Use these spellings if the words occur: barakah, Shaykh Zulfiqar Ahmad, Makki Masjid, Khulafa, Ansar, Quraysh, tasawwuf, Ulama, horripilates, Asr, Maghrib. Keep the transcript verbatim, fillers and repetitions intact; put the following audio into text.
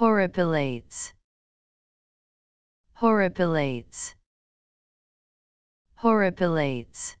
Horripilates. Horripilates. Horripilates.